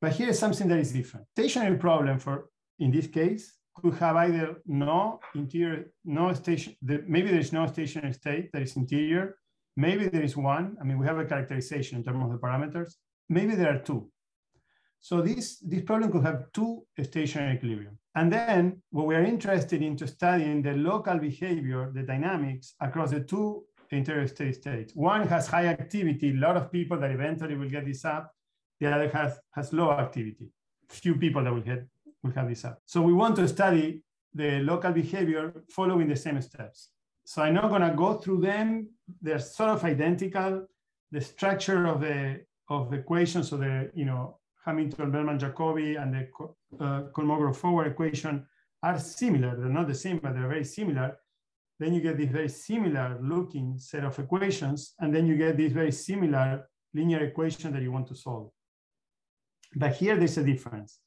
But here's something that is different. Stationary problem for, in this case, could have either no interior, no station, the, maybe there's no stationary state that is interior. Maybe there is one. I mean, we have a characterization in terms of the parameters. Maybe there are two. So this, this problem could have two stationary equilibrium. And then what we are interested in to studying the local behavior, the dynamics across the two interior state states. One has high activity, a lot of people that eventually will get this up. The other has, has low activity, few people that will, get, will have this up. So we want to study the local behavior following the same steps. So I'm not gonna go through them. They're sort of identical. The structure of the, of the equation, so the, you know, Hamilton-Bellman-Jacobi and the uh, Kolmogorov-Forward equation are similar. They're not the same, but they're very similar. Then you get this very similar looking set of equations, and then you get this very similar linear equation that you want to solve. But here there's a difference,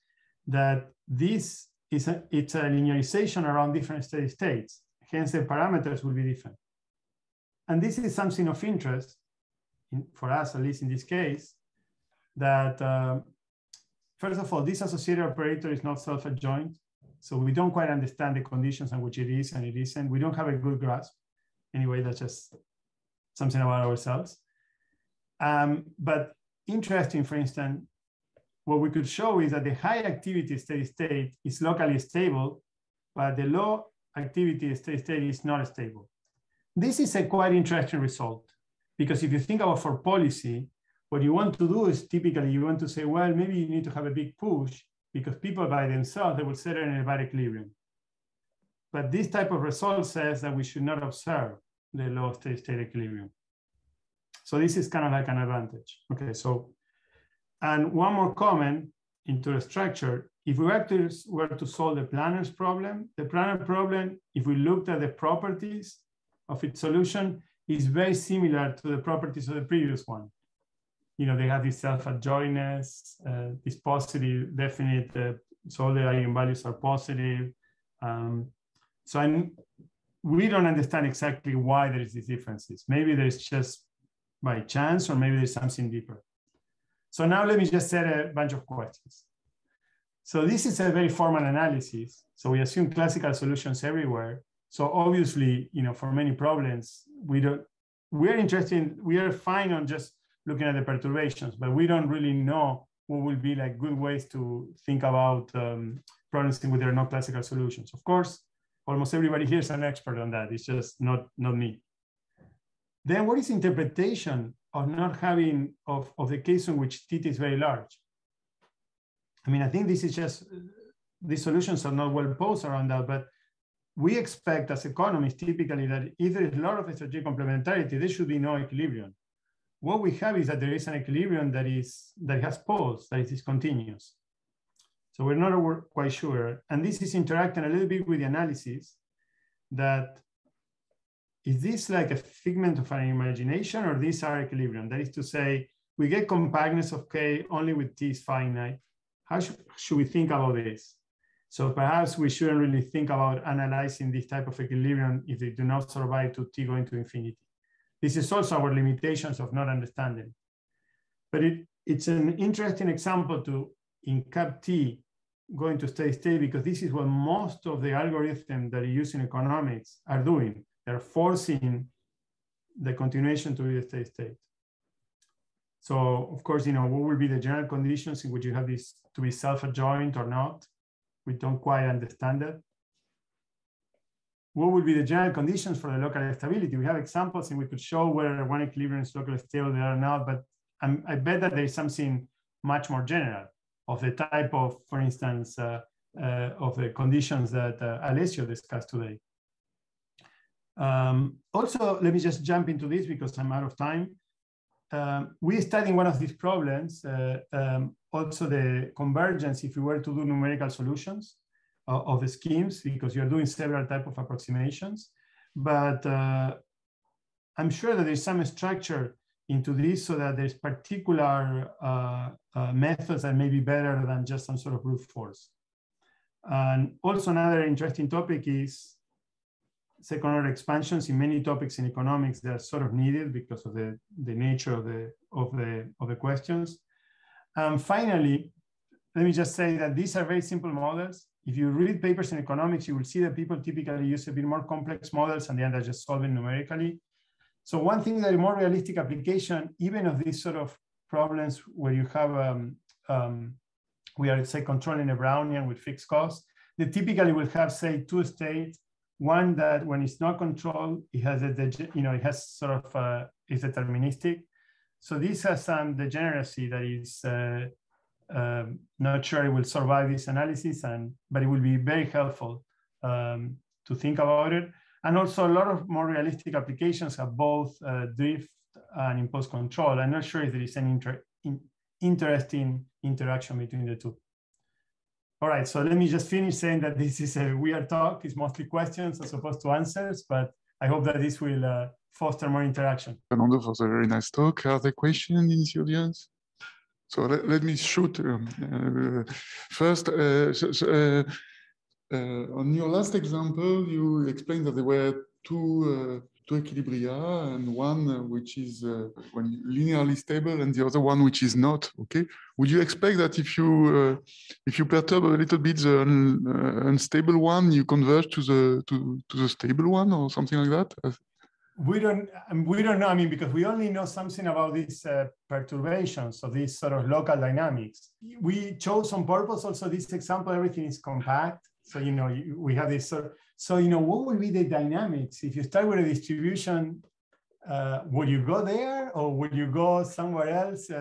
that this is a, it's a linearization around different steady states. Hence the parameters will be different. And this is something of interest, in, for us, at least in this case, that uh, first of all, this associated operator is not self-adjoint. So we don't quite understand the conditions in which it is and it isn't. We don't have a good grasp. Anyway, that's just something about ourselves. Um, but interesting, for instance, what we could show is that the high activity steady state is locally stable, but the low activity steady state is not stable. This is a quite interesting result, because if you think about for policy, what you want to do is typically you want to say, well, maybe you need to have a big push because people by themselves, they will settle in a bad equilibrium. But this type of result says that we should not observe the low steady state equilibrium. So this is kind of like an advantage. Okay, so, and one more comment into the structure. If we were to, were to solve the planner's problem, the planner problem, if we looked at the properties of its solution, is very similar to the properties of the previous one. You know, they have this self-adjointness, uh, this positive, definite, uh, so all the eigenvalues are positive. Um, so I'm, we don't understand exactly why there is these differences. Maybe there's just by chance, or maybe there's something deeper. So now let me just set a bunch of questions. So this is a very formal analysis. So we assume classical solutions everywhere. So obviously, you know, for many problems, we don't, we're interested in, we are fine on just looking at the perturbations, but we don't really know what will be like good ways to think about um, problems with their non-classical solutions. Of course, almost everybody here is an expert on that. It's just not, not me. Then what is interpretation of not having, of, of the case in which theta is very large? I mean, I think this is just, these solutions are not well posed around that, but we expect as economists typically that if there is a lot of heterogeneous complementarity, there should be no equilibrium. What we have is that there is an equilibrium that is that has poles, that is discontinuous. So we're not quite sure. And this is interacting a little bit with the analysis that, is this like a figment of our imagination, or these are equilibrium? That is to say, we get compactness of K only with T is finite. How should, should we think about this? So perhaps we shouldn't really think about analyzing this type of equilibrium if they do not survive to T going to infinity. This is also our limitations of not understanding. But it, it's an interesting example to incap T going to steady state, because this is what most of the algorithms that are used in economics are doing. They're forcing the continuation to be the steady state. So of course, you know, what will be the general conditions in which you have this to be self-adjoint or not? We don't quite understand that. What would be the general conditions for the local stability? We have examples and we could show whether one equilibrium is locally stable there or not, but I'm, I bet that there's something much more general of the type of, for instance, uh, uh, of the conditions that uh, Alessio discussed today. Um, also, let me just jump into this because I'm out of time. Um, we studied one of these problems, uh, um, also the convergence if we were to do numerical solutions of the schemes, because you're doing several types of approximations. But uh, I'm sure that there's some structure into this so that there's particular uh, uh, methods that may be better than just some sort of brute force. And also another interesting topic is second order expansions in many topics in economics that are sort of needed because of the, the nature of the, of, the, of the questions. And finally, let me just say that these are very simple models. If you read papers in economics, you will see that people typically use a bit more complex models and they end up just solving numerically. So one thing that a more realistic application, even of these sort of problems where you have, um, um, we are say controlling a Brownian with fixed costs, they typically will have say two states, one that when it's not controlled, it has a, you know, it has sort of, uh, is deterministic. So this has some degeneracy that is, uh, Um, not sure it will survive this analysis, and but it will be very helpful um, to think about it. And also a lot of more realistic applications have both uh, drift and impulse control. I'm not sure if there is an inter in interesting interaction between the two. All right, so let me just finish saying that this is a weird talk. It's mostly questions as opposed to answers, but I hope that this will uh, foster more interaction. Fernando, for the very nice talk. Are there questions in the audience? So let, let me shoot um, uh, first. Uh, so, uh, uh, on your last example, you explained that there were two uh, two equilibria, and one which is uh, when linearly stable, and the other one which is not. Okay, would you expect that if you uh, if you perturb a little bit the un, uh, unstable one, you converge to the to to the stable one, or something like that? We don't, we don't know, I mean, because we only know something about these uh, perturbations, so these sort of local dynamics. We chose on purpose also this example, everything is compact. So, you know, we have this sort of, so, you know, what would be the dynamics? If you start with a distribution, uh, would you go there or would you go somewhere else? Uh,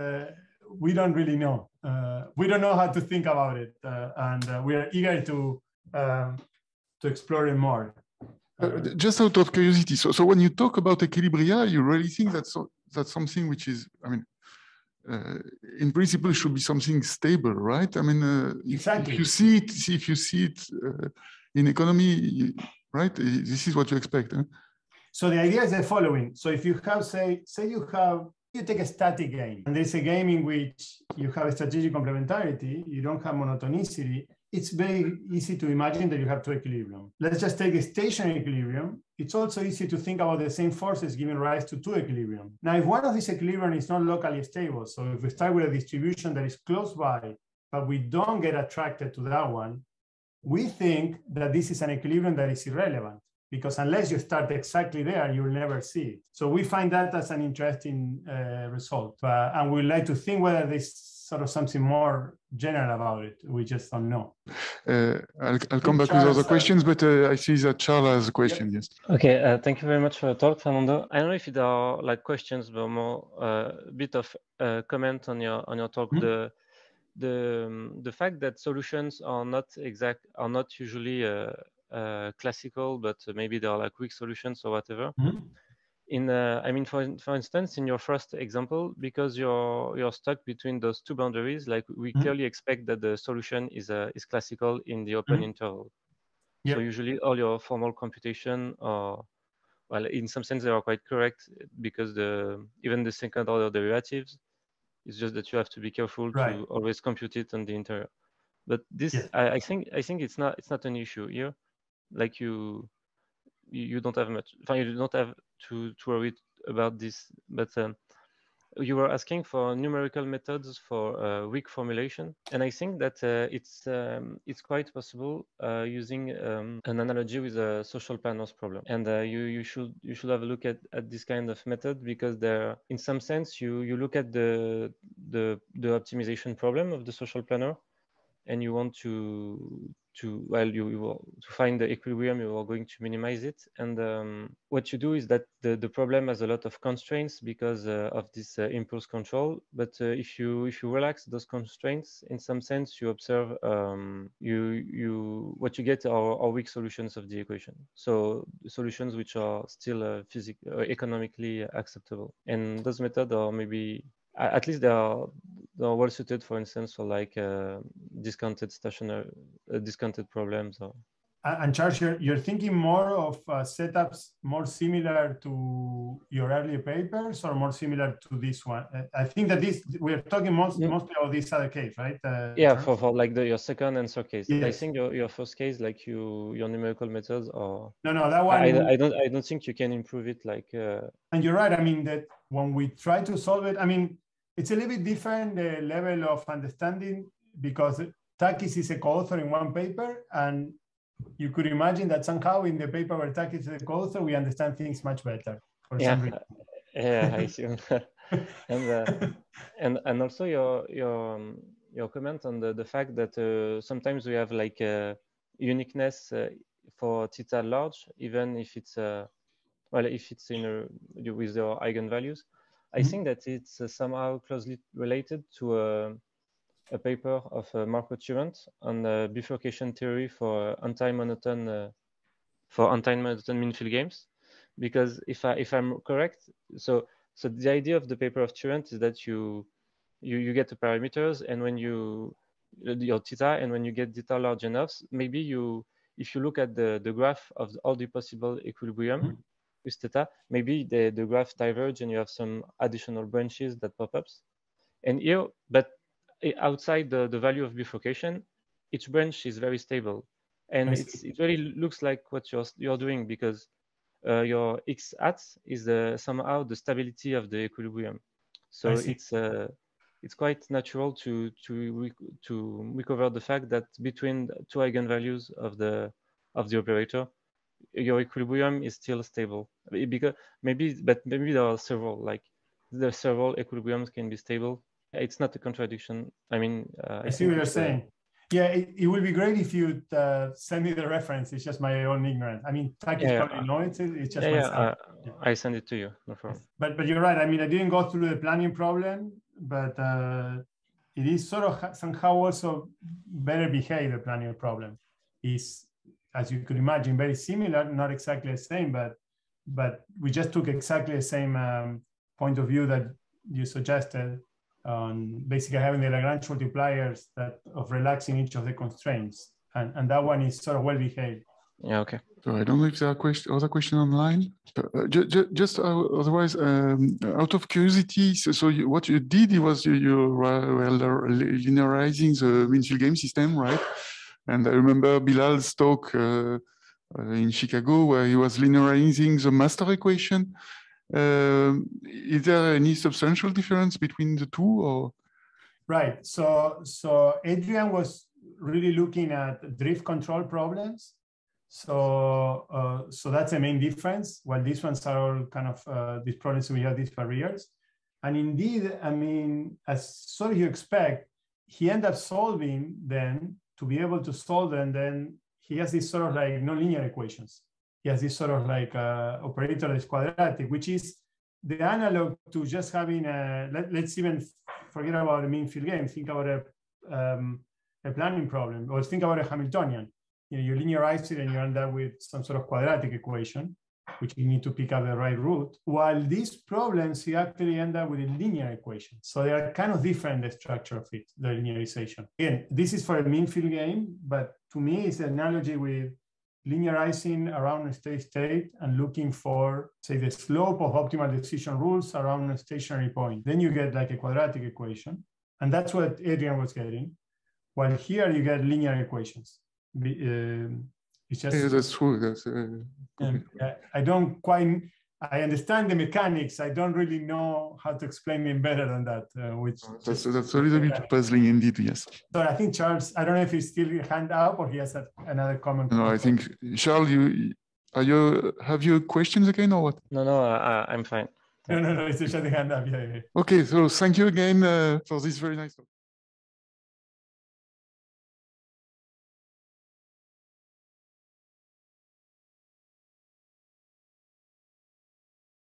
we don't really know. Uh, we don't know how to think about it. Uh, and uh, we are eager to, uh, to explore it more. Uh, just out of curiosity, so, so when you talk about equilibria, you really think that's, so, that's something which is, I mean, uh, in principle, should be something stable, right? I mean, uh, exactly. if, if you see it, if you see it uh, in economy, right? This is what you expect. Huh? So the idea is the following. So if you have, say, say you have, you take a static game, and there's a game in which you have a strategic complementarity, you don't have monotonicity. It's very easy to imagine that you have two equilibrium. Let's just take a stationary equilibrium. It's also easy to think about the same forces giving rise to two equilibrium. Now, if one of these equilibrium is not locally stable, so if we start with a distribution that is close by, but we don't get attracted to that one, we think that this is an equilibrium that is irrelevant, because unless you start exactly there, you'll never see it. So we find that as an interesting uh, result. Uh, and we like to think whether this sort of something more general about it. We just don't know. Uh, I'll, I'll come back Charles, with other questions, but uh, I see that Charles has a question. Yep. Yes. Okay. Uh, thank you very much for the talk, Fernando. I don't know if there are like questions, but more a uh, bit of uh, comment on your on your talk. Mm-hmm. The the um, the fact that solutions are not exact are not usually uh, uh, classical, but maybe they are like weak solutions or whatever. Mm-hmm. In, uh, I mean, for, for instance, in your first example, because you're you're stuck between those two boundaries, like we mm-hmm. clearly expect that the solution is uh, is classical in the open mm-hmm. interval. Yep. So usually all your formal computation are, well, in some sense they are quite correct because the even the second order derivatives, it's just that you have to be careful right. to always compute it on the interior. But this, yes. I, I think, I think it's not it's not an issue here, like you. You don't have much. You don't have to, to worry about this. But um, you were asking for numerical methods for uh, weak formulation, and I think that uh, it's um, it's quite possible uh, using um, an analogy with a social planners problem. And uh, you you should you should have a look at, at this kind of method because there, in some sense, you you look at the the the optimization problem of the social planner, and you want to. To well, you, you will, to find the equilibrium, you are going to minimize it. And um, what you do is that the, the problem has a lot of constraints because uh, of this uh, impulse control. But uh, if you if you relax those constraints, in some sense, you observe um, you you what you get are, are weak solutions of the equation. So solutions which are still uh, physically uh, economically acceptable. And those methods are maybe. At least they are, they are well suited, for instance, for like uh, discounted stationary, uh, discounted problems. Or... And Charles, you're, you're thinking more of uh, setups more similar to your earlier papers or more similar to this one? I think that this, we're talking most, yeah. mostly about this other case, right? Uh, yeah, for, for like the, your second and third case. Yes. I think your, your first case, like you, your numerical methods are... No, no, that one... I, I, don't, I don't think you can improve it like... Uh... And you're right, I mean, that when we try to solve it, I mean, it's a little bit different uh, level of understanding because Takis is a co-author in one paper and you could imagine that somehow in the paper where Taki is the co-author, we understand things much better. For yeah, some reason. yeah, I see. and, uh, and and also your your um, your comment on the, the fact that uh, sometimes we have like a uniqueness uh, for theta large, even if it's uh, well, if it's in a, with your eigenvalues. I mm-hmm. think that it's uh, somehow closely related to. Uh, a paper of uh, Marco Turant on the bifurcation theory for uh, anti-monoton uh, for anti-monoton mean field games, because if I if I'm correct, so so the idea of the paper of Turant is that you you you get the parameters and when you your theta and when you get theta large enough, maybe you if you look at the the graph of the, all the possible equilibrium mm-hmm. with theta, maybe the the graph diverge and you have some additional branches that pop ups, and here but outside the, the value of bifurcation, each branch is very stable. And it's, it really looks like what you're, you're doing because uh, your X hat is uh, somehow the stability of the equilibrium. So it's uh, it's quite natural to, to, re to recover the fact that between two eigenvalues of the, of the operator, your equilibrium is still stable. Because maybe, but maybe there are several, like the several equilibriums can be stable. It's not a contradiction. I mean, uh, I, I see what you're saying. Uh, yeah, it, it would be great if you uh, send me the reference. It's just my own ignorance. I mean, Taki yeah, probably uh, knows it. It's just yeah, myself. Uh, yeah. I send it to you. No problem. But but you're right. I mean, I didn't go through the planning problem, but uh, it is sort of somehow also better behaved. The planning problem is, as you could imagine, very similar. Not exactly the same, but but we just took exactly the same um, point of view that you suggested. On basically having the Lagrange multipliers that of relaxing each of the constraints, and and that one is sort of well behaved. Yeah. Okay. So I don't know if there are question, other questions online. Uh, ju ju just uh, otherwise, um, out of curiosity, so, so you, what you did was you, you were linearizing the mean field game system, right? And I remember Bilal's talk uh, in Chicago where he was linearizing the master equation. Um, is there any substantial difference between the two or? Right, so, so Adrian was really looking at drift control problems. So, uh, so that's the main difference. While these ones are all kind of, uh, these problems we have these barriers. And indeed, I mean, as sort of you expect, he ended up solving them to be able to solve them. Then he has these sort of like nonlinear equations. He has this sort of like uh, operator that's quadratic, which is the analog to just having a, let, let's even forget about the mean field game, think about a, um, a planning problem, or think about a Hamiltonian. You know, you linearize it and you end up with some sort of quadratic equation, which you need to pick up the right root. While these problems, you actually end up with a linear equation. So they are kind of different, the structure of it, the linearization. Again, this is for a mean field game, but to me, it's an analogy with linearizing around a steady state and looking for, say, the slope of optimal decision rules around a stationary point. Then you get like a quadratic equation. And that's what Adrian was getting. While here you get linear equations. Um, it's just, yeah, that's true. That's, uh, um, I don't quite, I understand the mechanics. I don't really know how to explain them better than that. Uh, which that's, that's a little bit puzzling indeed, yes. So I think Charles, I don't know if he's still hand up or he has a, another comment. No, I think, Charles, you, are you, have you questions again or what? No, no, uh, I'm fine. No, no, no, it's just a hand up. Yeah, yeah. Okay, so thank you again uh, for this very nice talk.